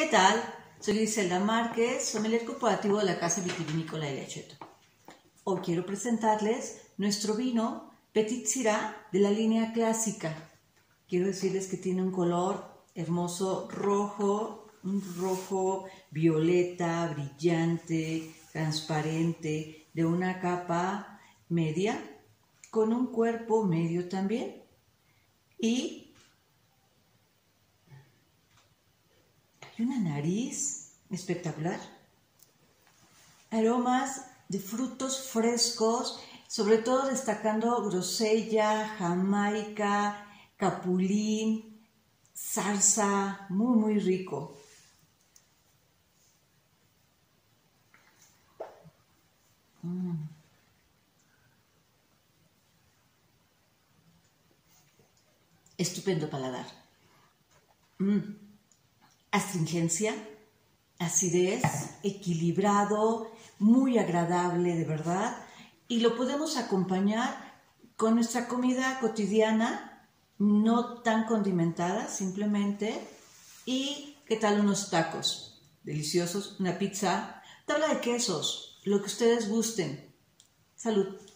¿Qué tal? Soy Griselda Márquez, sommelier corporativo de la Casa Vitivinícola de L. A. Cetto. Hoy quiero presentarles nuestro vino Petite Sirah de la línea clásica. Quiero decirles que tiene un color hermoso rojo, un rojo violeta, brillante, transparente, de una capa media, con un cuerpo medio también, y hay una nariz espectacular, aromas de frutos frescos, sobre todo destacando grosella, jamaica, capulín, zarza, muy muy rico. Estupendo paladar. Astringencia, acidez, equilibrado, muy agradable de verdad. Y lo podemos acompañar con nuestra comida cotidiana, no tan condimentada simplemente. ¿Y qué tal unos tacos deliciosos, una pizza, tabla de quesos, lo que ustedes gusten? Salud.